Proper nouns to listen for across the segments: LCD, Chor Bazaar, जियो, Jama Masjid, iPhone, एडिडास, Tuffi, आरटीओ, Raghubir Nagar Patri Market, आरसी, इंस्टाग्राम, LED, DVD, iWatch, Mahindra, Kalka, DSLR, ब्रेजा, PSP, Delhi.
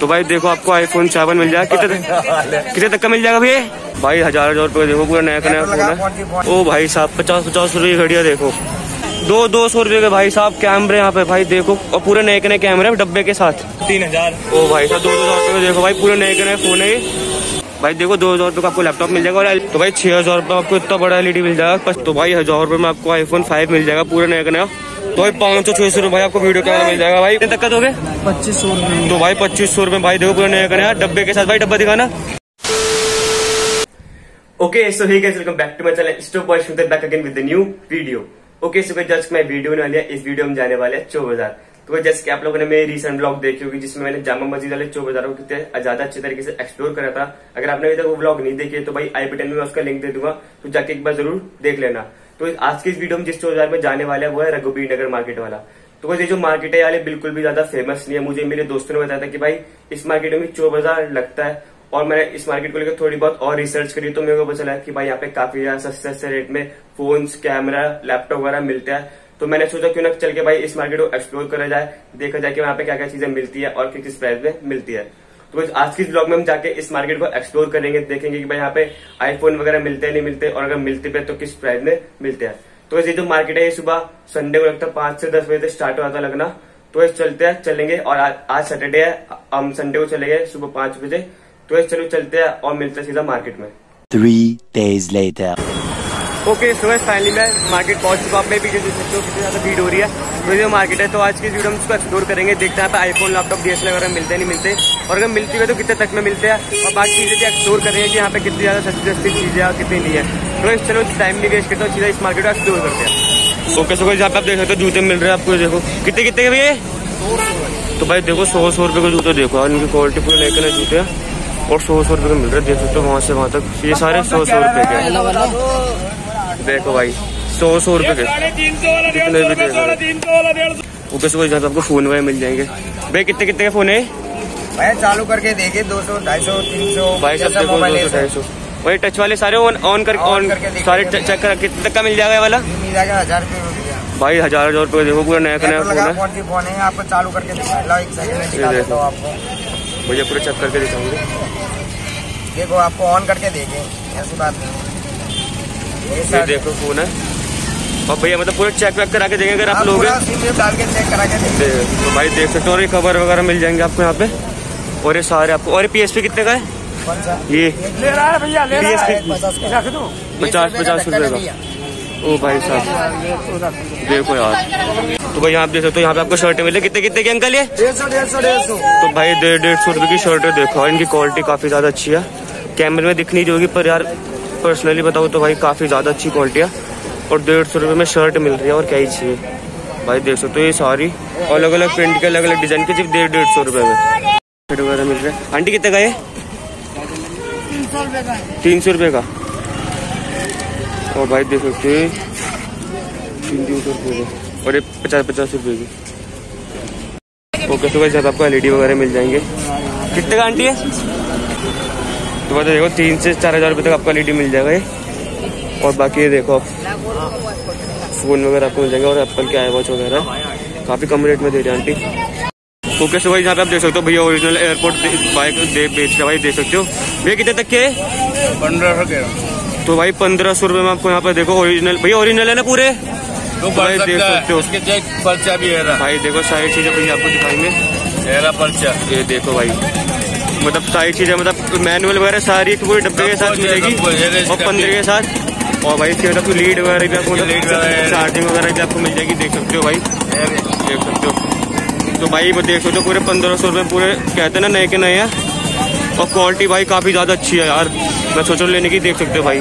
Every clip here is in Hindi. तो भाई देखो आपको iPhone 7 मिल जाएगा। कितने तक का मिल जाएगा भैया? भाई 1000-1000 रुपये देखो, पूरा नया का नया फोन है। ओ भाई साहब 50-50 रुपये की घड़िया देखो, 200-200 रुपये के भाई साहब। कैमरे यहाँ पे भाई देखो, और पूरे नए के नए कैमरे डब्बे के साथ 3000। ओ भाई साहब 2000-2000 रुपये देखो भाई, पूरे नए के नए फोन है ये भाई। देखो 2000 रुपये का आपको लैपटॉप मिल जाएगा, और तो भाई 6000 रुपये आपको इतना बड़ा LED मिल जाएगा। तो भाई 1000 रुपये में आपको iPhone 5 मिल जाएगा, पूरा नया का नया। तो भाई 500-600 रुपये आपको वीडियो कैमरा मिल जाएगा। भाई कितने तक दोगे? 2500 रुपये। तो भाई 2500 रुपये भाई देखो, पूरा नया का नया डब्बे के साथ। भाई डब्बा दिखाना। Okay so hey guys, welcome back to my channel stop boy, शुरू back again with new video. Okay so just मैं वीडियो बना लिया, इस वीडियो में जाने वाले हैं चोर बाजार। तो जैसे कि आप लोगों ने मेरी रीसेंट ब्लॉग देखी होगी जिसमें मैंने जामा मस्जिद वाले चोर बाजार को कितने ज्यादा अच्छे तरीके से एक्सप्लोर करा था। अगर आपने अभी तक वो ब्लॉग नहीं देखी है तो भाई IP10 में उसका लिंक दे दूंगा, तो जाके एक बार जरूर देख लेना। तो आज की इस वीडियो में जिस चोर बाजार में जाने वाला है वो है रघुबीर नगर मार्केट वाला। तो ये जो मार्केट है यार बिल्कुल भी ज्यादा फेमस नहीं है। मुझे मेरे दोस्तों ने बताया था कि भाई इस मार्केट में चोर बाजार लगता है, और मैंने इस मार्केट को लेकर थोड़ी बहुत और रिसर्च करी तो मेरे को पता चला कि भाई यहाँ पे काफी ज्यादा सस्ते सस्ते रेट में फोन्स, कैमरा, लैपटॉप वगैरह मिलता है। तो मैंने सोचा क्यों ना चल के भाई इस मार्केट को एक्सप्लोर करा जाए, देखा जाए कि वहाँ पे क्या क्या चीजें मिलती है और किस प्राइस में मिलती है। तो आज के ब्लॉग में हम जाके इस मार्केट को एक्सप्लोर करेंगे, देखेंगे कि भाई यहाँ पे iPhone वगैरह मिलते हैं नहीं मिलते, और अगर मिलते पे तो किस प्राइस में मिलते हैं। तो ये जो मार्केट है ये सुबह संडे को लगता है 5 से 10 बजे से स्टार्ट हुआ था लगना। तो ये चलेंगे, और आज सैटरडे है, हम संडे को चले गए सुबह 5 बजे। तो ये चलो चलते हैं और मिलते हैं सीधा मार्केट में। 3 days later। Okay so finally मैं मार्केट पहुंच चुका हूं। मैं भी देख सकते हो कितनी ज्यादा भीड़ हो रही है। ये जो मार्केट है तो आज की वीडियो हम इसको एक्सप्लोर करेंगे, देखते हैं iPhone, लैपटॉप, DSLR वगैरह मिलते हैं नहीं मिलते, और अगर मिलती है तो कितने तक में मिलते हैं, और बाकी चीजें भी एक्सप्लोर करेंगे कि यहाँ पे कितनी ज्यादा सस्ती सस्ती चीजें और कितनी नहीं है। तो चलो टाइम भी वेस्ट करता हूँ, सीधा इस मार्केट को एक्सप्लोर करते हैं। ओके सो यहाँ पे आप देख सकते हो जूते मिल रहे हैं आपको, देखो कितने के भैया। तो भाई देखो 100-100 रुपये के जूते देखो, और इनकी क्वालिटी पूरी लेकर जूते हैं, और 100-100 रुपये के मिल रहे हैं। देख सकते हो वहाँ से वहाँ तक ये सारे 100-100 रुपये के देखो भाई, 100-100 रुपए के कितने भी देखो। ओके सुबह आपको फोन वगैरह मिल जाएंगे। भाई कितने के फोन है भाई? चालू करके देखे 200-250-300 भाई, सब देखो 200-250। भाई टच वाले सारे ऑन करके सारे चेक कर, कितने तक का मिल जाएगा वाला? मिल जाएगा 1000 रुपये भाई, 1000-1000 रुपये देखो, पूरा नया का नया फोन है। आपको चालू करके भैया पूरा चेक करके दिखाऊंगे, देखो आपको ऑन करके देखे, ऐसी बात नहीं। ये देखो फोन है, और भैया मतलब पूरा चेक वैक करा के देंगे अगर आप लोग तो भाई देख सकते हो। और ये कवर वगैरह मिल जाएंगे आपको यहाँ पे, और ये सारे आपको। और ये PSP कितने का है? ये ले रहा है भैया, ले रहा है 50-50 रुपये का। ओ भाई साहब देखो यार। तो भाई आप देख सकते हो यहाँ पे आपको शर्टें मिले, कितने के अंकल? ये 150-150। तो भाई 150-150 रुपये की शर्टें देखो, इनकी क्वालिटी काफी ज्यादा अच्छी है। कैमरे में दिखनी होगी पर यार पर्सनली बताऊँ तो भाई काफ़ी ज़्यादा अच्छी क्वालिटी है, और 150 रुपये में शर्ट मिल रही है, और क्या ही चाहिए भाई। देख सकते हो ये सारी अलग अलग प्रिंट के अलग अलग डिजाइन के सिर्फ 150-150 रुपये में शर्ट वगैरह मिल रहे हैं। आंटी कितने का ये? 300 रुपये का। और भाई देख सकते हो 300-300 रुपये का, और ये 50-50 रुपये की। ओके सुबह साथ आपको LED वगैरह मिल जाएंगे। कितने का आंटी है? तो बता देखो 3 से 4000 रुपये तक आपका LED मिल जाएगा ये, और बाकी ये देखो आप फोन वगैरह आपको मिल जाएगा, और एप्पल के iWatch वगैरह काफ़ी कम रेट में दे रहे हैं आंटी। ओके सो भाई यहाँ पे आप देख सकते हो भैया ओरिजिनल एयरपोर्ट बाइक बेच रहा भाई, देख सकते हो। भैया कितने तक के? 1500। तो भाई 1500 रुपये में आपको यहाँ पे देखो ओरिजिनल, भैया ओरिजिनल है ना पूरे? तो भाई देख सकते हो भाई, देखो सारी चीज़ें भैया आपको दिखाएंगे। ये देखो भाई मतलब सारी चीजें मतलब मैनुअल वगैरह सारी पूरे डब्बे के साथ मिलेगी, और 15 के साथ। और भाई इसके मतलब लीड वगैरह भी आपको, चार्जिंग वगैरह भी आपको मिल जाएगी, देख सकते हो भाई, देख सकते हो। तो भाई वो देख सकते हो पूरे 1500 रुपये पूरे कहते हैं ना नए के नए हैं, और क्वालिटी भाई काफ़ी ज़्यादा अच्छी है यार। मैं सोच रहा लेने की, देख सकते हो भाई,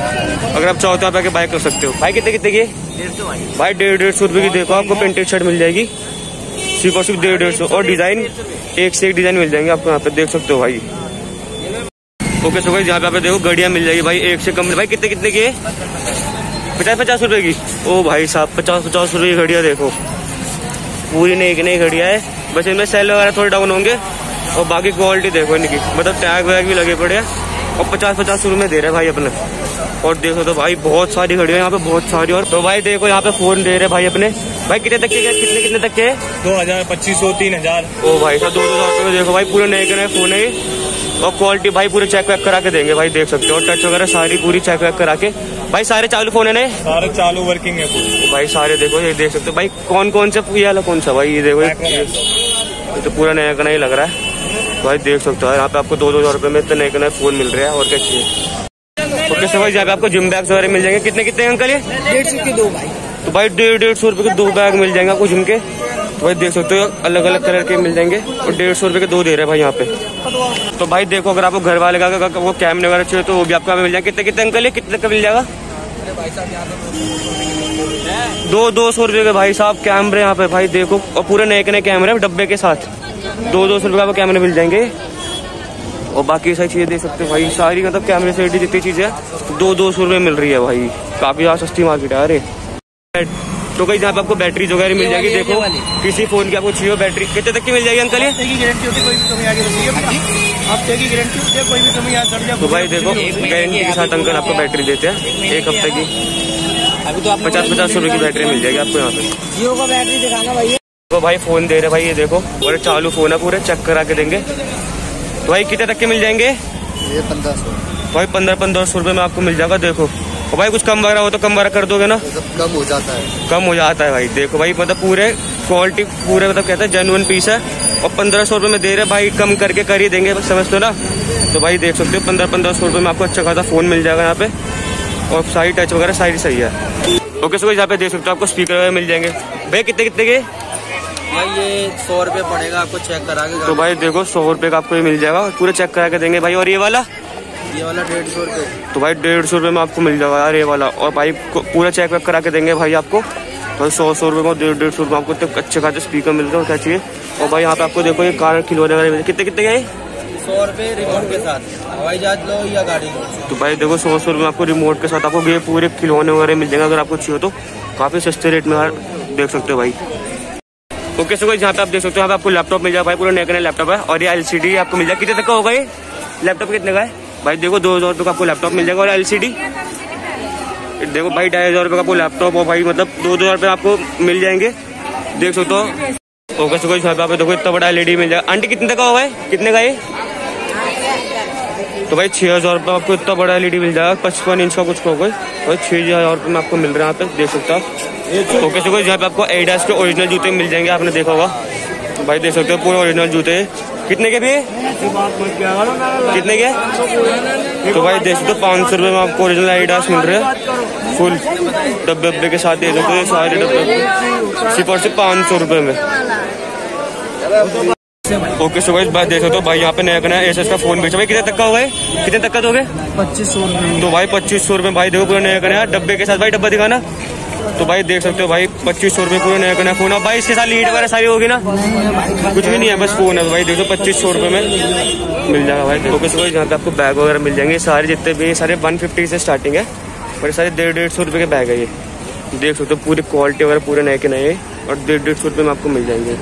अगर आप चाहो तो आप आके बाय कर सकते हो। भाई कितने की? भाई 150-150 रुपये की देखो आपको प्रिंटेड शर्ट मिल जाएगी, सिर्फ और सिर्फ 150, और डिज़ाइन एक से एक डिजाइन मिल जाएंगे आपको यहाँ पे, देख सकते हो भाई। ओके सो भाई यहाँ पे देखो घड़ियाँ मिल जाएगी भाई एक से कम। भाई कितने की है? 50-50 रुपये की। ओ भाई साहब 50-50 रुपये की घड़ियाँ देखो, पूरी नई नई घड़ियाँ है। बस इनमें सेल वगैरह थोड़े डाउन होंगे, और बाकी क्वालिटी देखो इनकी, मतलब टैग वैग भी लगे पड़े हैं, और 50-50 रुपए में दे रहे भाई अपने। और देखो तो भाई बहुत सारी घड़ियां यहाँ पे, बहुत सारी। और तो भाई देखो यहाँ पे फोन दे रहे भाई अपने। भाई कितने तक के, कितने कितने तक के? 2000, 2500, 3000। ओ भाई साहब 2000 रुपये में देखो भाई पूरे नए के नए फोन है। और क्वालिटी भाई पूरे चेक वैक करा के देंगे भाई, देख सकते हो। और टच वगैरह सारी पूरी चेक वैक करा के भाई। सारे चालू फोन है ना, सारे चालू वर्किंग है भाई सारे। देखो ये देख सकते हो भाई कौन कौन सा पूरा कौन सा भाई। ये देखो ये तो पूरा नया नया लग रहा है भाई, देख सकते हो। यहाँ पे आपको 2000 रुपये में इतने नए नए फोन मिल रहे हैं। और क्या चाहिए? ओके सर भाई, यहाँ पे आपको जिम बैग्स वगैरह मिल जाएंगे। कितने कितने अंकल? ये 150 के दो भाई। तो भाई 150-150 रुपये के दो बैग मिल जाएंगे आपको जिम के भाई, देख सकते हो। अलग अलग कलर के मिल जाएंगे। और 150 रुपये के दो दे रहे हैं भाई यहाँ पे। तो भाई देखो अगर आपको घर वाले का वो कैमरे वगैरह चाहिए तो वो भी आपको मिल जाएगा। कितने कितने अंकल? ये कितने का मिल जाएगा? 200-200 रुपये के भाई साहब कैमरे यहाँ पे भाई, देखो। और पूरे नए के नए कैमरे डब्बे के साथ 200-200 रुपये आपको कैमरे मिल जाएंगे। और बाकी सारी चीज़ें देख सकते हो भाई, सारी मतलब कैमरे से रिलेटेड जितनी चीज़ें 200-200 रुपये मिल रही है भाई। काफ़ी ज़्यादा सस्ती मार्केट है अरे। तो कहीं जहाँ पे आपको बैटरीज वगैरह मिल जाएगी। देखो किसी फोन की आपको चाहिए बैटरी, कितने तक की मिल जाएगी अंकल? ये तो भाई देखो गारंटी के साथ अंकल आपको बैटरी देते हैं 1 हफ्ते की। अभी तो 50-50 रुपये की बैटरी मिल जाएगी आपको यहाँ पे। जियो का बैटरी दिखाना भाई। तो भाई फोन दे रहे भाई, ये देखो पूरे चालू फोन है, पूरे चेक करा के देंगे। तो भाई कितने तक के मिल जाएंगे? 1500 भाई, 1500-1500 रुपये में आपको मिल जाएगा। देखो और भाई कुछ कम वगैरह हो तो कम वगैरह कर दोगे ना? कम हो जाता है, कम हो जाता है भाई। देखो भाई मतलब पूरे क्वालिटी पूरे मतलब कहते हैं जेन्युइन पीस है। और 1500 रुपये में दे रहे भाई, कम करके कर ही देंगे समझते हो ना। तो भाई देख सकते हो 1500-1500 रुपये में आपको अच्छा खासा फोन मिल जाएगा यहाँ पे। और सारी टच वगैरह सारी सही है। ओके सो यहाँ पे देख सकते हो आपको स्पीकर वगैरह मिल जाएंगे। भाई कितने कितने के? भाई ये 100 रुपये पड़ेगा आपको चेक करा के। तो भाई देखो 100 रुपये का आपको मिल जाएगा, पूरा चेक करा के देंगे भाई। और ये वाला 150 रुपये। तो भाई 150 रुपये में आपको मिल जाएगा यार ये वाला। और भाई पूरा चेक वैक करा के देंगे भाई आपको। भाई 100-100 रुपये में 150-150 रुपये आपको इतने अच्छे खासे स्पीकर मिल रहे हैं। क्या चाहिए? और भाई यहाँ पे आपको देखो ये कार खिलौने वाले मिले। कितने कितने गए? 100 रुपये रिमोट के साथ, हवाई जहाज लो या गाड़ी लो। तो भाई देखो 100-100 रुपये में आपको रिमोट के साथ आपको ये पूरे खिलौने वगैरह मिल जाएंगे अगर आपको चाहिए तो, काफ़ी सस्ते रेट में यार, देख सकते हो भाई। ओके सो भाई जहाँ पे आप देख सकते हो यहाँ पे आपको लैपटॉप मिल जाएगा भाई, पूरा नया नया लैपटॉप है। और ये LCD आपको मिल जाएगा। कितने तक का होगा ये लैपटॉप? कितने का है भाई? देखो 2000 रुपये का आपको लैपटॉप मिल जाएगा। और LCD देखो भाई 2500 रुपये का आपको लैपटॉप। और भाई मतलब 2000 रुपये आपको मिल जाएंगे, देख सकते हो। ओके सो भाई देखो इतना बड़ा LED मिल जाएगा। आंटी कितने का होगा है? कितने का ये? तो भाई 6000 रुपये आपको इतना बड़ा LED मिल जाएगा। 55 इंच का कुछ का होगा भाई, 6000 रुपये में आपको मिल रहा है यहाँ पे, देख सकते हो। ओके सो यहाँ पे आपको एडिडास के ओरिजिनल जूते मिल जाएंगे, आपने देखा होगा भाई, देख सकते हो पूरे ओरिजिनल जूते। कितने के भी? कितने के? तो भाई देख सकते हो 500 रुपये में आपको ओरिजिनल एडिडास मिल रहे हैं, फुल डब्बे के साथ। दे सकते हो ये सारे डब्बे सिर्फ और सिर्फ 500 रुपये में। ओके सो भाई देख सकते हो भाई यहाँ पे नया नया एस एस का फोन बेचा। भाई कितने तक का होगा? कितने तक का दोगे? 2500 रुपये। तो भाई 2500 रुपये भाई देखो पूरा नया नया डब्बे के साथ भाई, डब्बा दिखाना। तो भाई देख सकते हो भाई 2500 रुपये पूरे नया नया फोन है भाई। इसके साथ लीड वगैरह सारी होगी ना? कुछ भी नहीं है, बस फोन है भाई। देखो 2500 रुपये में मिल जाएगा भाई। ओके सो यहाँ पे आपको बैग वगैरह मिल जाएंगे सारे, जितने भी सारे 150 से स्टार्टिंग है। और सारे 150-150 रुपये के बैग है ये, देख सकते हो। पूरी क्वालिटी वगैरह पूरे नए के नए। और 150-150 रुपये में आपको मिल जाएंगे।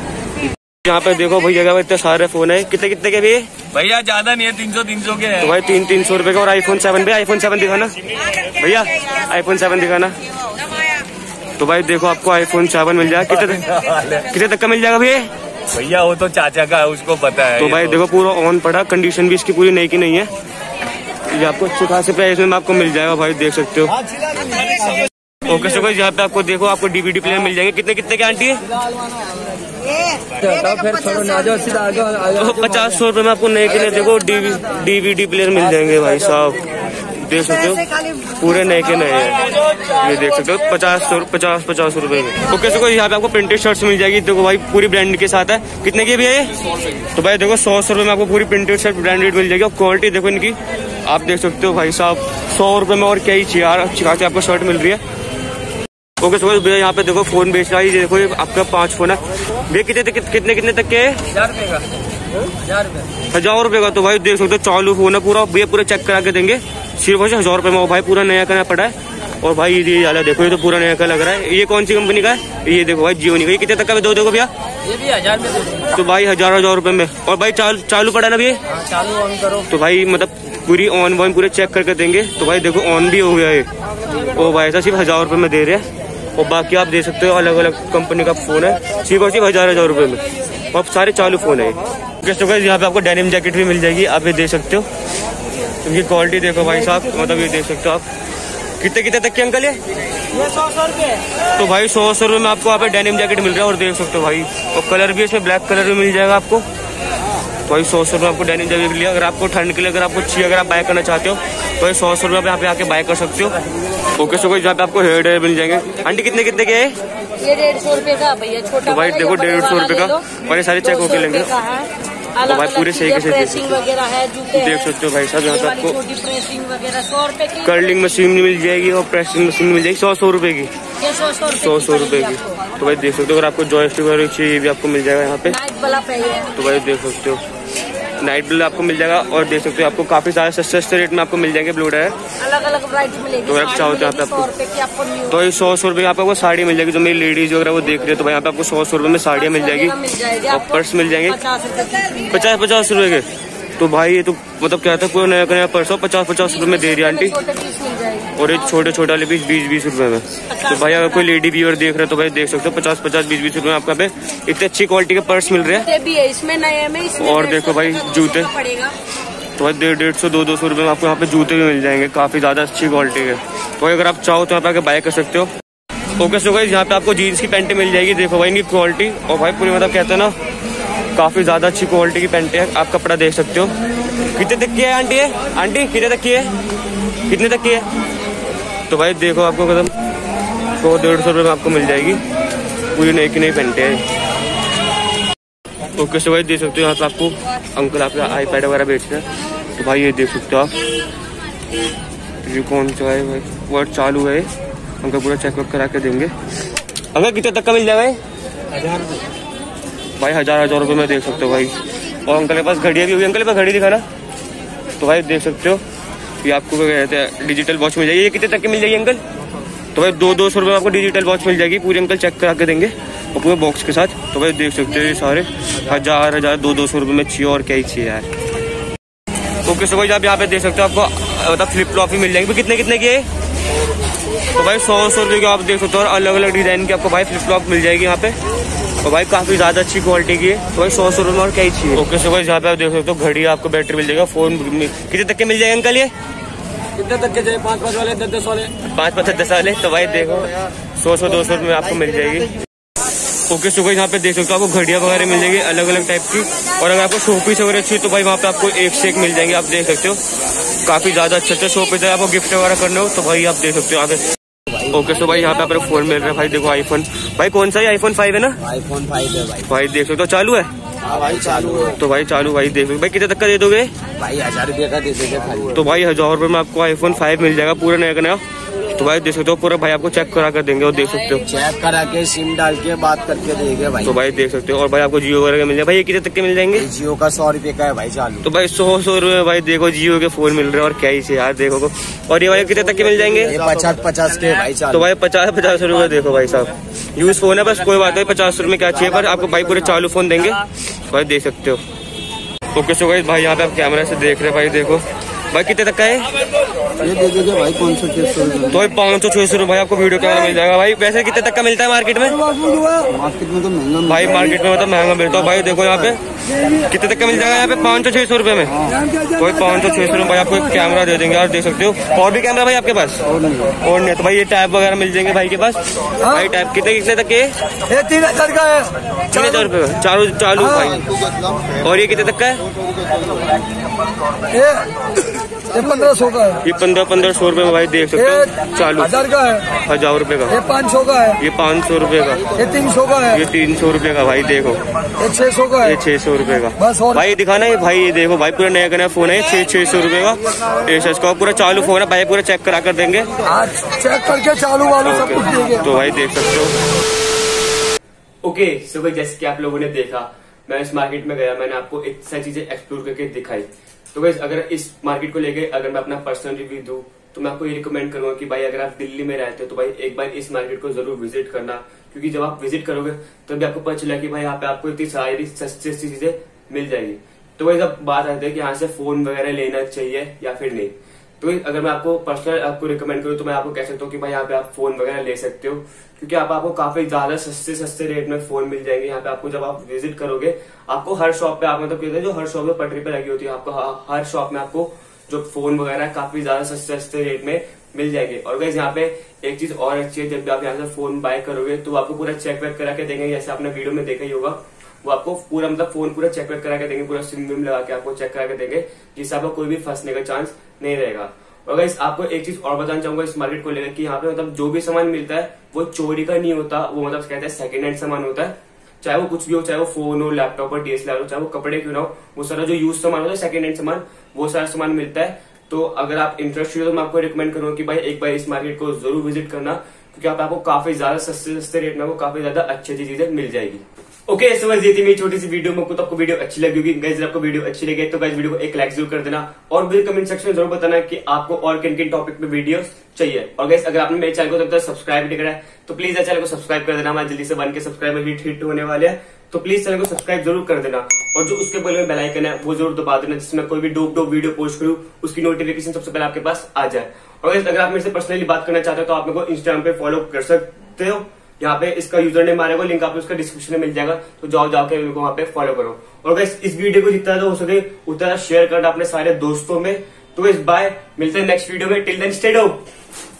यहाँ पे देखो भाई जगह इतने सारे फोन है। कितने कितने के भी? भैया ज्यादा नहीं है, 300-300 के है। तो भाई 300-300 रुपये का। और iPhone 7 भी, iPhone 7 दिखाना भैया, iPhone 7 दिखाना। तो भाई देखो आपको iPhone 7 मिल जाएगा। कितने तक का मिल जाएगा भैया? भैया वो तो चाचा का है, उसको पता है। तो भाई देखो पूरा ऑन पड़ा, कंडीशन भी इसकी पूरी नई की नहीं है। ये आपको अच्छे खासे प्राइस में आपको मिल जाएगा भाई, देख सकते हो। ओके सो यहाँ पे आपको देखो आपको DVD प्लेयर मिल जाएंगे। कितने कितने के आंटी है? 50-100 रुपये में आपको नए के लिए देखो DVD प्लेयर मिल जाएंगे भाई साहब, देख सकते हो। पूरे नए के नए हैं ये, देख सकते हो। 50-50 रुपये में। ओके सो यहाँ पे आपको प्रिंटेड शर्ट्स मिल जाएगी, देखो भाई पूरी ब्रांड के साथ है। कितने की भी है? तो भाई देखो 100-100 रुपये में आपको पूरी प्रिंटेड शर्ट ब्रांडेड मिल जाएगी। और क्वालिटी देखो इनकी, आप देख सकते हो भाई साहब। 100 रुपये में और क्या ही चाहिए यार, अच्छी खासी आपको शर्ट मिल रही है। ओके सो भैया यहाँ पे देखो फोन बेच रहा है, देखो आपका 5 फोन है भैया। कितने तक के? 1000 रुपये का। तो भाई देख सकते हो चालू फोन है पूरा, भैया पूरा चेक करा के देंगे। सिर्फ 1000 रुपये में वो भाई पूरा नया करना पड़ा है। और भाई ये वाला देखो, ये तो पूरा नया का लग रहा है। ये कौन सी कंपनी का है? ये देखो भाई जियो नहीं। कितने तक का दो दोगे भैया? ये भी 1000 में दो। तो भाई 1000 रुपए में। और भाई चालू पड़ा ना भैया? चालू ऑन करो तो भाई मतलब पूरी ऑन वॉन पूरे चेक करके देंगे। तो भाई देखो ऑन भी हो गया है। ओ भाई साहब सिर्फ 1000 रुपये में दे रहे हैं। और बाकी आप देख सकते हो अलग अलग कंपनी का फोन है, सिर्फ और सिर्फ 1000 रुपये में। और सारे चालू फोन है। यहाँ पे आपको डेनिम जैकेट भी मिल जाएगी, आप ये देख सकते हो। इनकी क्वालिटी देखो भाई साहब, मतलब ये देख सकते हो आप। कितने कितने तक के अंकल ये? 100 रुपये। तो भाई 100 रुपये में आपको यहाँ पे डेनिम जैकेट मिल रहा है और देख सकते हो भाई। और कलर भी इसमें ब्लैक कलर भी मिल जाएगा आपको। तो भाई 100 रुपये आपको डेनिम जैकेट मिली। अगर आपको ठंड के लिए अगर आपको चाहिए, अगर आप बाय करना चाहते हो तो ये 100 रुपये यहाँ पे आके बाय कर सकते हो। ओके सो यहाँ पे आपको हेयर ड्रायर मिल जाएंगे। आंटी कितने कितने के है ये? 150 रुपए का भैया छोटा। तो भाई देखो 150 रुपए का और ये सारे चेक होके लेंगे। तो भाई पूरे सही कैसे देख सकते हो भाई साहब। यहाँ पे आपको कर्लिंग मशीन मिल जाएगी और प्रेसिंग मशीन मिल जाएगी 100 रुपए की। 100 रुपए की। तो भाई देख सकते हो। अगर आपको जॉयस्टिक वगैरह चाहिए ये भी आपको मिल जाएगा यहाँ पे। तो भाई देख सकते हो नाइट ब्लू आपको मिल जाएगा और देख सकते हो आपको काफी सारे सस्ते सस्ते रेट में आपको मिल जाएंगे ब्लू डायर। अलग अलग वैरायटी मिलेगी। तो आप चाहो तो यहाँ पे आपको तो 100 रुपए की आपको साड़ी मिल जाएगी। जो मेरी लेडीज वगैरह वो देख रहे हो तो यहाँ पे आपको 100 रुपए में साड़ियाँ मिल जाएगी और पर्स मिल जाएंगे 50 रुपए के। तो भाई ये तो मतलब क्या था कोई नया नया पर्स हो 50 रुपए में दे रही आंटी। और ये छोटे छोटे वाले पीस 20 रुपए में। तो भाई अगर कोई लेडी व्यूअर देख रहे हो तो भाई देख सकते हो 50 20 रुपए में आपका पे इतनी अच्छी क्वालिटी के पर्स मिल रहे हैं इसमें नए में। और देखो भाई जूते तो भाई 150 200 रुपए में आपको यहाँ पे जूते भी मिल जाएंगे काफी ज्यादा अच्छी क्वालिटी के। तो अगर आप चाहो तो यहाँ पे आके बाय कर सकते हो। ओके सो गाइस यहाँ पे आपको जीन्स की पैंटें मिल जाएगी। देखो भाई इनकी क्वालिटी और भाई पूरी मतलब कहते हैं ना काफी ज्यादा अच्छी क्वालिटी की पैंटें हैं। आप कपड़ा देख सकते हो। कितने तक की है आंटी? कितने तक की है? तो भाई देखो आपको कदम 100-150 रुपये में आपको मिल जाएगी पूरी नई की नई पैंटें हैं। ओके सो भाई देख सकते हो यहाँ पे आपको अंकल आपका आईपैड वगैरह बेचते हैं। तो भाई ये देख सकते हो आप ये कौन सा है भाई वर्ड चालू है। अंकल पूरा चेकअप करा के देंगे। अंकल कितने तक का मिल जाएगा? भाई 1000 रुपये में देख सकते हो भाई। और अंकल के पास घड़ियाँ भी होगी। अंकल के पास घड़ी दिखाना। तो भाई देख सकते हो ये आपको क्या कहते हैं डिजिटल वॉच मिल जाएगी। ये कितने तक की मिल जाएगी अंकल? तो भाई 200 रुपये में आपको डिजिटल वॉच मिल जाएगी पूरी। अंकल चेक करा के देंगे और पूरे बॉक्स के साथ। तो भाई देख सकते हो ये सारे 1000 200 रुपये में चाहिए और क्या ही चाहिए यार। ओके सो भाई आप यहाँ पे देख सकते हो आपको मतलब फ्लिप फ्लॉप भी मिल जाएंगे। कितने की है? तो भाई 100 रुपये की आप देख सकते हो। और अलग अलग डिजाइन की आपको भाई फ्लिप फ्लॉप मिल जाएगी यहाँ पे और भाई काफी ज्यादा अच्छी क्वालिटी की है। तो भाई 100 रुपये में और क्या ही चाहिए। ओके सो भाई यहाँ पे आप देख सकते हो घड़ी आपको बैटरी मिल जाएगा। फोन कितने तक के मिल जाएगा अंकल? ये कितने तक के जाए? 5-5 वाले 10-10 वाले 5-5 10 वाले। तो भाई देखो 100-200 रुपये में आपको मिल जाएगी। ओके सो गाइस यहाँ पे देख सकते हो आपको घड़ियाँ वगैरह मिल जाएगी अलग अलग टाइप की। और अगर आपको शोपीस वगैरह चाहिए तो भाई वहाँ पे आपको एक से एक मिल जाएंगे। आप देख सकते हो काफी ज्यादा अच्छे शोपीस है। आपको गिफ्ट वगैरह करने हो तो भाई आप देख सकते हो आगे। ओके सो भाई यहाँ पे आपको फोन मिल रहा है भाई। देखो आईफोन भाई कौन सा है? आईफोन 5 है ना? आईफोन 5 है भाई। देख सकते हो चालू है भाई तो भाई चालू भाई देख सकते भाई। कितने तक का दे दोगे? भाई 1000 रुपये का दे देंगे। तो भाई 1000 रुपये में आपको आईफोन 5 मिल जाएगा पूरा नया का नया। तो भाई देख सकते हो पूरा भाई आपको चेक करा कर देंगे और देख सकते हो चेक करा के सिम डाल के बात करके देंगे भाई। तो भाई देख सकते हो। और भाई आपको जियो वगैरह के मिल जाए। भाई ये कितने तक के मिल जाएंगे? जियो का 100 रुपये का है भाई चालू। तो भाई 100 रुपये भाई देखो जियो के फोन मिल रहे हैं और क्या ही से यार देखो। और ये भाई कितने तक के मिल जाएंगे? 50-50 के भाई। तो भाई 50-50 रुपये देखो भाई साहब। यूज फोन है बस कोई बात नहीं। 50 रुपये में क्या चाहिए पर आपको भाई पूरे चालू फोन देंगे भाई देख सकते हो। ओके सो भाई यहाँ पे आप कैमरा से देख रहे हो भाई देखो भाई कितने तक का है ये दे दीजिए भाई 500-600 रुपये। तो 500-600 रुपये आपको वीडियो कैमरा मिल जाएगा भाई। वैसे कितने तक का मिलता है मार्केट में? तो महंगा भाई मार्केट में मतलब महंगा मिलता है भाई। देखो यहाँ पे कितने तक का मिल जाएगा यहाँ पे 500-600 रुपये में। कोई 500-600 रुपये आपको एक कैमरा दे देंगे यार देख सकते हो। और भी कैमरा भाई आपके पास और नहीं? तो भाई ये टैप वगैरह मिल जाएंगे भाई के पास। भाई टैप कितने तक के? 3000 का है। 3000 रुपये का चालू चालू भाई। और ये कितने तक का है? 1500 का है। ये 1500 रुपए में भाई देख सकते हो चालू। 1000 का है। 1000 रुपए का। ये 500 का है। ये 500 रुपए का। ये 300 का है। ये 300 रुपए का भाई देखो। ये 600 का है। ये 600 रुपए का बस। और भाई दिखाना है भाई ये देखो भाई पूरा नया नया फोन है। 600 रुपए का एस का पूरा चालू फोन है भाई। पूरा चेक करा कर देंगे चेक करके चालू वालू सब कुछ देंगे। तो भाई देख सकते हो। ओके सुबह जैसे की आप लोगों ने देखा मैं इस मार्केट में गया। मैंने आपको इतनी सारी चीजें एक्सप्लोर करके दिखाई। तो गाइस अगर इस मार्केट को लेके अगर मैं अपना पर्सनल रिव्यू दूं तो मैं आपको ये रिकमेंड करूंगा कि भाई अगर आप दिल्ली में रहते हो तो भाई एक बार इस मार्केट को जरूर विजिट करना, क्योंकि जब आप विजिट करोगे तभी तो आपको पता चला कि भाई यहाँ पे आपको इतनी सारी सस्ती सस्ती चीजें मिल जाएगी। तो वही सब बात आती है कि यहाँ से फोन वगैरह लेना चाहिए या फिर नहीं। तो अगर मैं आपको पर्सनल आपको रिकमेंड करूँ तो मैं आपको कह सकता हूँ कि भाई यहाँ पे आप फोन वगैरह ले सकते हो, क्योंकि आप आपको काफी ज्यादा सस्ते सस्ते रेट में फोन मिल जाएंगे। यहाँ पे आपको जब आप विजिट करोगे आपको हर शॉप पे आप मतलब कहते हैं जो हर शॉप में पटरी पे लगी होती है, आपको हर शॉप में आपको जो फोन वगैरह काफी ज्यादा सस्ते सस्ते रेट में मिल जाएंगे। और गाइस यहाँ पे एक चीज और अच्छी है, जब भी आप यहाँ से फोन बाय करोगे तो आपको पूरा चेक वेक करा के देंगे, जैसे आपने वीडियो में देखा ही होगा। वो आपको पूरा मतलब फोन पूरा चेक वेक करा के देंगे, पूरा सिम विम लगा के आपको चेक करा के देंगे, जिससे आपको कोई भी फंसने का चांस नहीं रहेगा। और गाइस आपको एक चीज और बताना चाहूंगा इस मार्केट को लेकर कि यहाँ पे मतलब जो भी सामान मिलता है वो चोरी का नहीं होता, वो मतलब कहते हैं सेकेंड हैंड सामान होता है, चाहे वो कुछ भी हो, चाहे वो फोन हो, लैपटॉप हो, डीएसएलआर हो, चाहे वो कपड़े क्यों ना हो, वो सारा जो यूज सामान होता है सेकेंड हैंड सामान, वो सारा सामान मिलता है। तो अगर आप इंटरेस्टेड हो तो मैं आपको रिकमेंड करूंगा कि भाई एक बार इस मार्केट को जरूर विजिट करना, क्योंकि आपको काफी ज्यादा सस्ते सस्ते रेट में आपको काफी ज्यादा अच्छी अच्छी चीजें मिल जाएगी। ओके गाइस ये थी मेरी छोटी सी वीडियो में, तो आपको वीडियो अच्छी लगी होगी। गाइस अगर आपको वीडियो अच्छी लगे तो गाइस वीडियो को एक लाइक जरूर कर देना, और मुझे कमेंट सेक्शन में जरूर बताना कि आपको और किन किन टॉपिक पे वीडियो चाहिए। और गाइस अगर आपने मेरे चैनल को तब तक सब्सक्राइब नहीं करा है तो प्लीज इस चैनल को सब्सक्राइब कर देना, हमारे जल्दी से 1K सब्सक्राइबर भी हिट होने वाले हैं, तो प्लीज चैनल को सब्सक्राइब जरूर कर देना। और जो उसके बगल में बेल आइकन है वो जरूर दबा देना, जिसमें कोई भी डोप डोप वीडियो पोस्ट करूं उसकी नोटिफिकेशन सबसे पहले आपके पास आ जाए। और अगर आप मेरे से पर्सनली बात करना चाहते हो तो आप मेरे को इंस्टाग्राम पे फॉलो कर सकते हो, यहाँ पे इसका यूजर नेम मारेगा, लिंक आपको इसका डिस्क्रिप्शन में मिल जाएगा, तो जाओ जाके मेरे को वहाँ पे फॉलो करो। और गाइस इस वीडियो को जितना हो सके उतना शेयर करना अपने सारे दोस्तों में। तो गाइस बाय, मिलते हैं नेक्स्ट वीडियो में, टिल देन स्टे होप।